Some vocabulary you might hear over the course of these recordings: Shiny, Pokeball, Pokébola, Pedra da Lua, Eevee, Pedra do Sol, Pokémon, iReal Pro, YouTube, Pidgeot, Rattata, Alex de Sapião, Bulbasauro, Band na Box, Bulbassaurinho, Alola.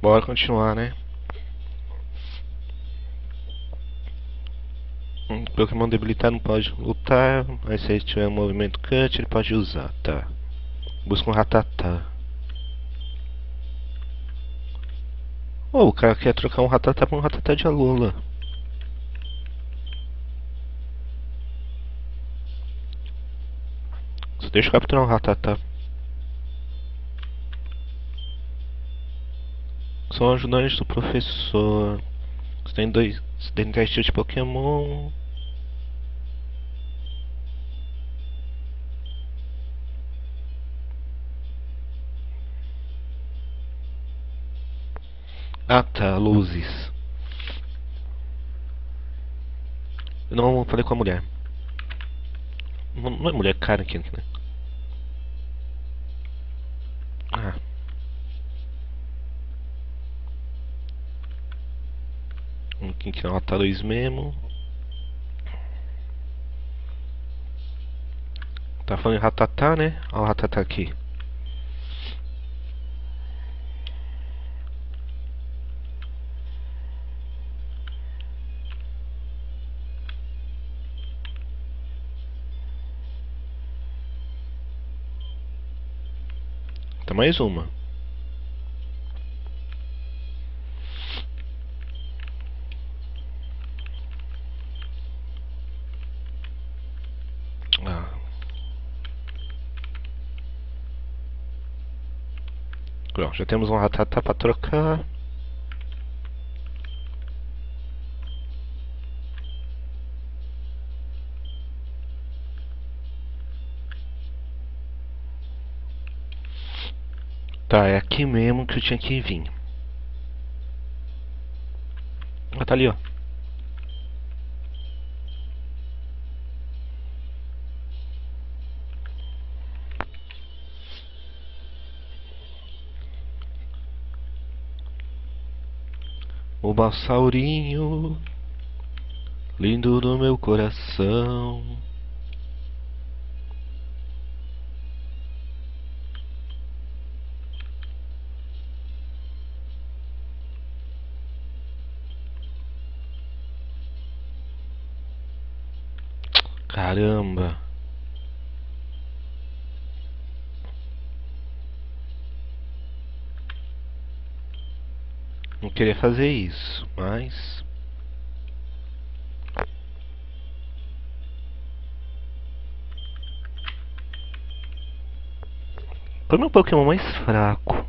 Bora continuar, né? Um Pokémon debilitado não pode lutar, mas se ele tiver um movimento cut, ele pode usar, tá? Busca um Rattata. Oh, o cara quer trocar um Rattata por um Rattata de Alola. Só deixa eu capturar um Rattata. São ajudantes do professor. Você tem 10 tipos de Pokémon. Ah tá, luzes. Eu não falei com a mulher. Não é mulher, cara aqui, né? Ah. Vamos aqui tirar uma luz mesmo. Tá falando em Rattata, né? Olha o Rattata aqui. Tá mais uma. Pronto, já temos um Rattata para trocar. Tá, é aqui mesmo que eu tinha que vir. Ah, tá ali, ó. Bulbassaurinho, lindo do meu coração. Caramba. Não queria fazer isso, mas... Foi meu Pokémon mais fraco.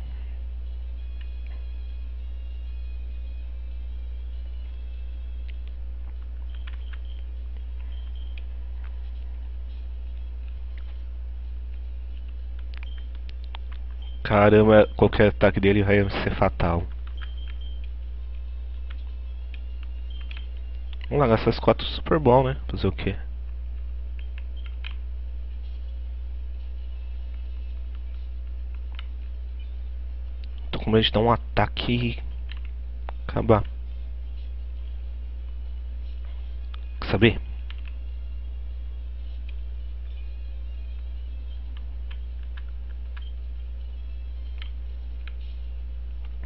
Caramba, qualquer ataque dele vai ser fatal. Vamos largar essas 4 Super Ball, né? Fazer o quê? Tô com medo de dar um ataque e acabar. Quer saber?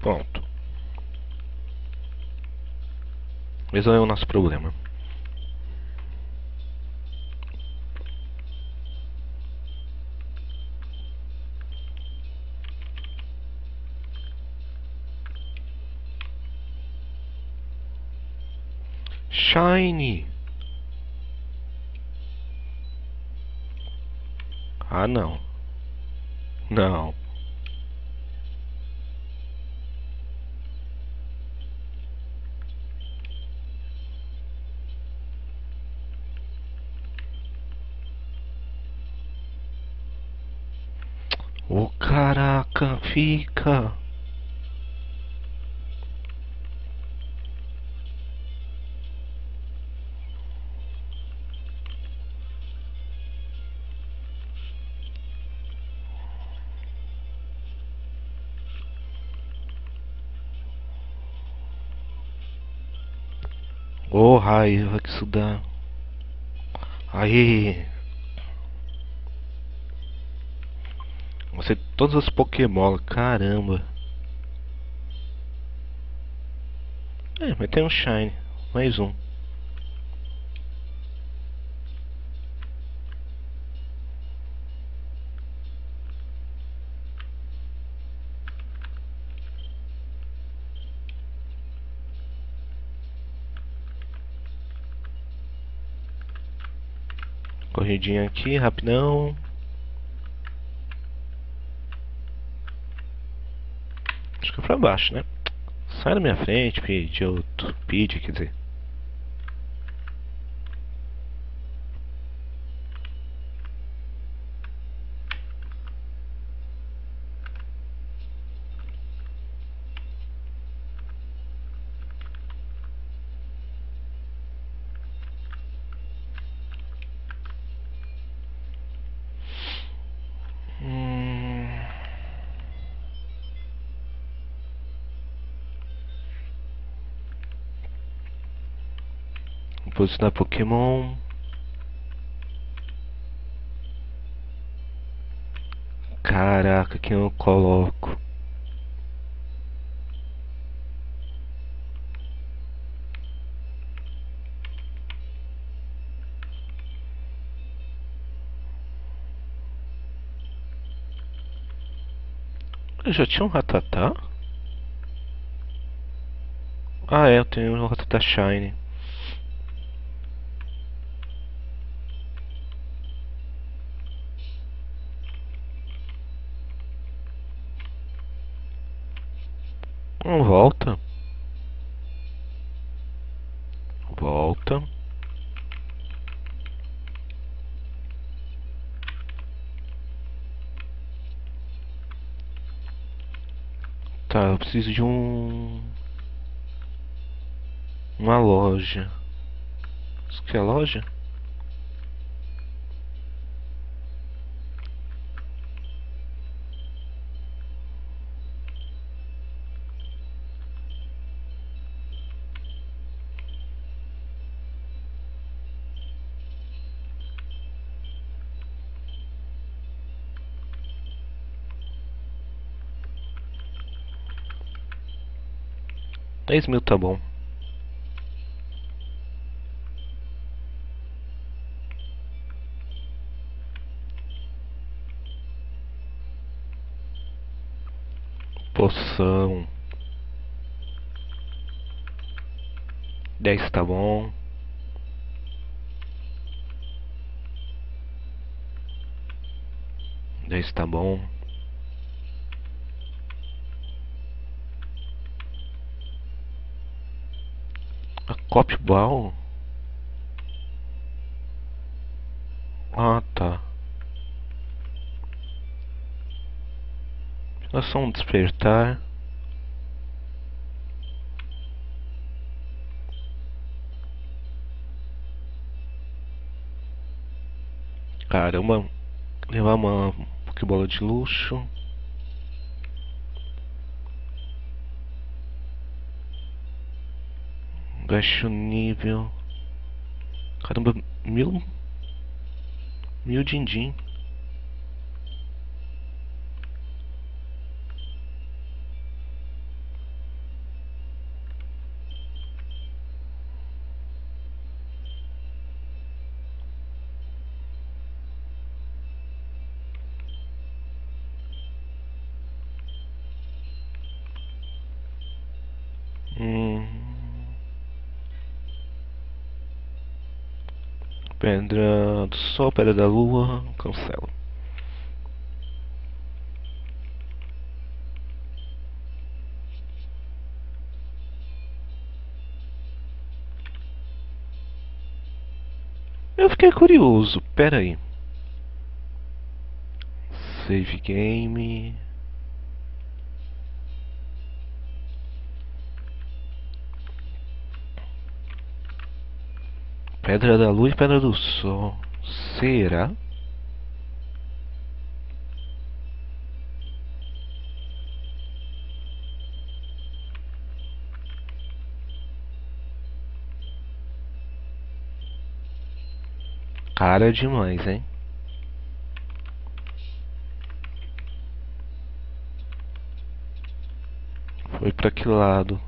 Pronto. Resolveu é o nosso problema. Shiny. Ah, não. Não. Oh, caraca, fica. Oh, raiva que isso dá. Aí. Todas as Pokébola, caramba. É, mas tem um Shiny. Mais um. Corridinha aqui, rapidão. Acho que é pra baixo, né? Sai da minha frente, Pidgeot, quer dizer. Posicionar Pokémon. Caraca, que eu coloco. Eu já tinha um Rattata? Ah, é, eu tenho um Rattata Shiny. Volta. Volta. Tá, eu preciso de uma loja. Isso que é loja? R$10.000 tá bom. Poção. 10 tá bom. Tá bom. Pokeball? Ah, tá. É só um despertar. Caramba, levar uma Pokébola de luxo. Baixa o nível. Caramba, 1000 din-din. Pedra do Sol, Pedra da Lua, cancela. Eu fiquei curioso, pera aí. Save game. Pedra da Lua e Pedra do Sol. Será? Cara demais, hein? Foi pra que lado?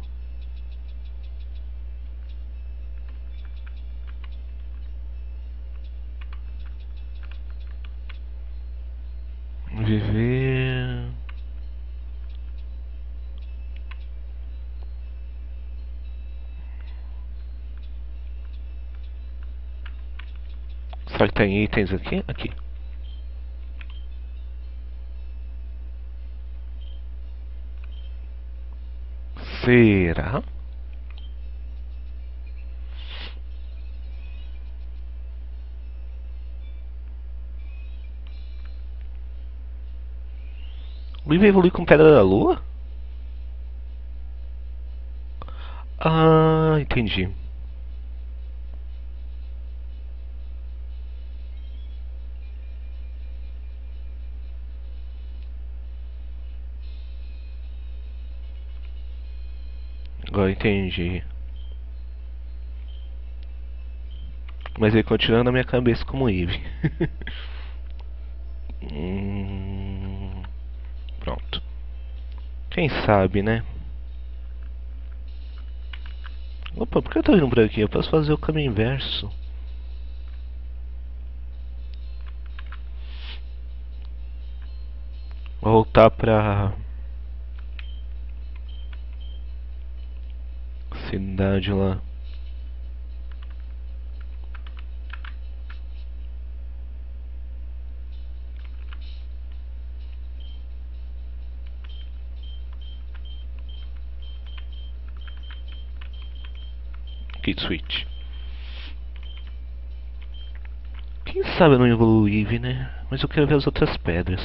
Será que tem itens aqui? Aqui. Será? O Eevee evolui com Pedra da Lua? Ah, entendi. Agora entendi. Mas ele continua na minha cabeça como Eevee. Pronto. Quem sabe, né? Opa, por que eu tô indo por aqui? Eu posso fazer o caminho inverso. Vou voltar pra cidade lá. Switch. Quem sabe eu não evoluo Eevee, né? Mas eu quero ver as outras pedras.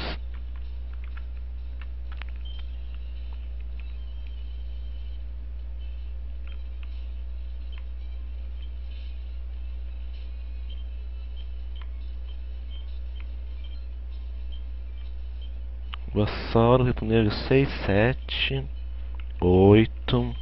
Bulbasauro, reponível 6, 7, 8.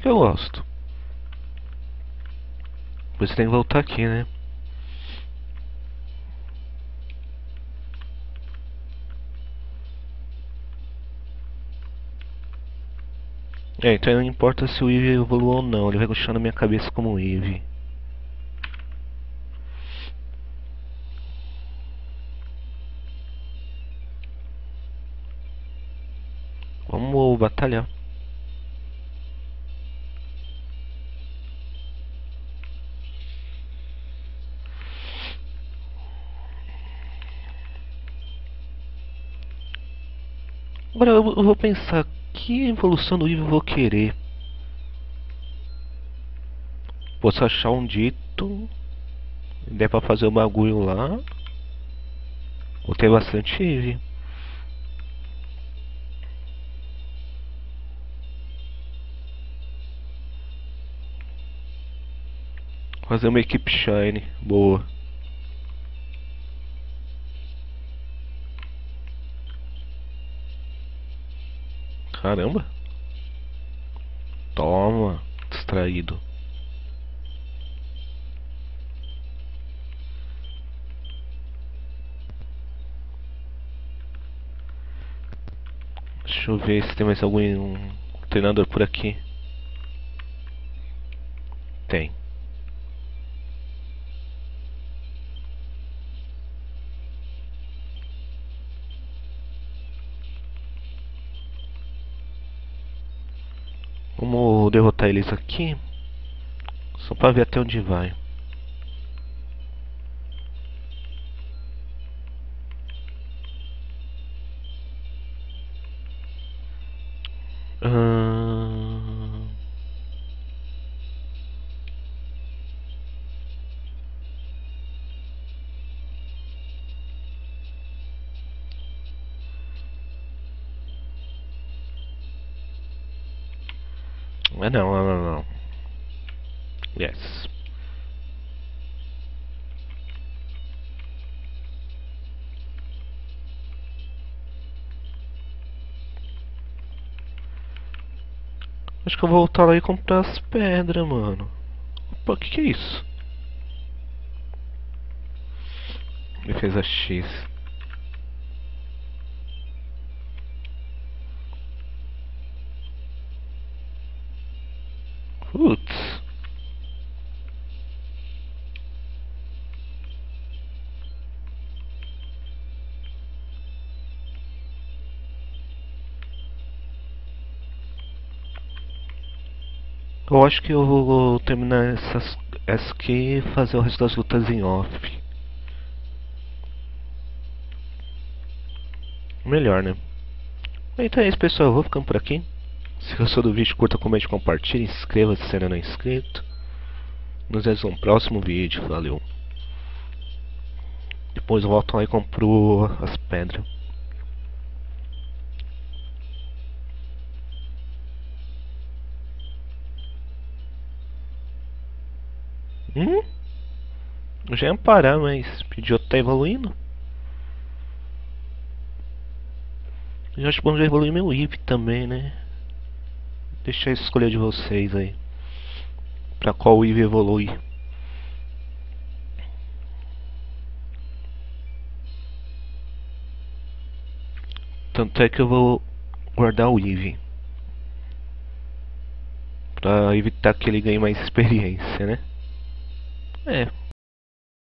Que eu gosto. Você tem que voltar aqui, né? É, então não importa se o Eevee evoluiu ou não, ele vai continuar na minha cabeça como Eevee. Vamos batalhar. Agora eu vou pensar, que evolução do Eevee eu vou querer? Posso achar um dito, der pra fazer o bagulho lá. Vou ter bastante Eevee. Fazer uma equipe Shiny, boa. Caramba! Toma! Distraído. Deixa eu ver se tem mais algum treinador por aqui. Tem. Vamos derrotar eles aqui, só para ver até onde vai. Não. Yes. Acho que eu vou voltar lá e comprar as pedras, mano. Opa, que é isso? Defesa X. Putz. Eu acho que eu vou terminar essa aqui e fazer o resto das lutas em off. Melhor, né? Então é isso, pessoal. Eu vou ficando por aqui. Se gostou do vídeo, curta, comente, compartilhe, inscreva-se se ainda não é inscrito. Nos vemos no próximo vídeo. Valeu. Depois eu volto lá e compro as pedras. Eu já ia parar, mas o idiota tá evoluindo. Eu acho bom já evoluir meu Eevee também, né? Deixa eu escolher de vocês aí pra qual o Eevee evolui. Tanto é que eu vou guardar o Eevee pra evitar que ele ganhe mais experiência, né? É.